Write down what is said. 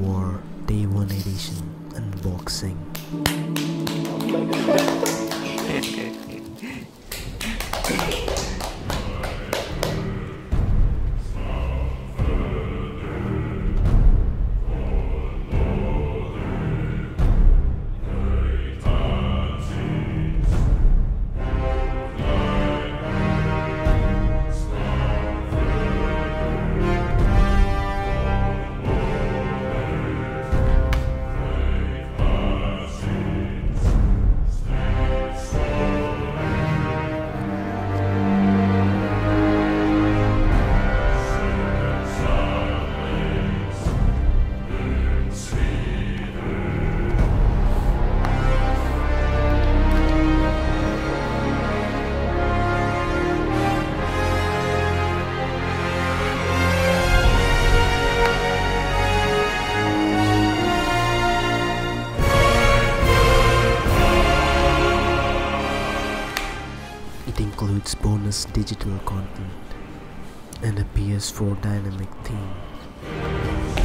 War Day 1 Edition unboxing. It includes bonus digital content and a PS4 dynamic theme.